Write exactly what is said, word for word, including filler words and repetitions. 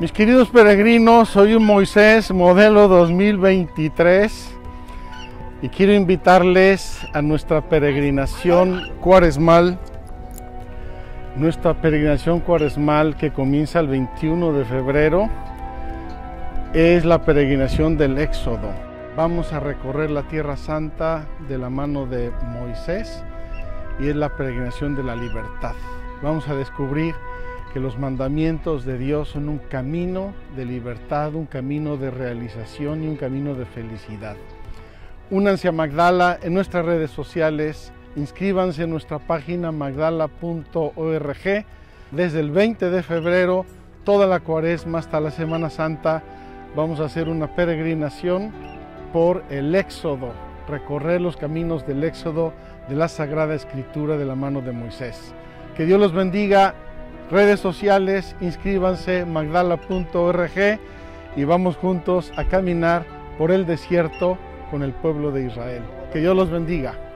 Mis queridos peregrinos, soy un Moisés modelo dos mil veintitrés y quiero invitarles a nuestra peregrinación cuaresmal, nuestra peregrinación cuaresmal que comienza el veintiuno de febrero, es la peregrinación del Éxodo. Vamos a recorrer la Tierra Santa de la mano de Moisés y es la peregrinación de la libertad. Vamos a descubrir que los mandamientos de Dios son un camino de libertad, un camino de realización y un camino de felicidad. Únanse a Magdala en nuestras redes sociales, inscríbanse en nuestra página magdala punto org. Desde el veinte de febrero, toda la cuaresma hasta la Semana Santa, vamos a hacer una peregrinación por el Éxodo, recorrer los caminos del Éxodo de la Sagrada Escritura de la mano de Moisés. Que Dios los bendiga. Redes sociales, inscríbanse, magdala punto org, y vamos juntos a caminar por el desierto con el pueblo de Israel. Que Dios los bendiga.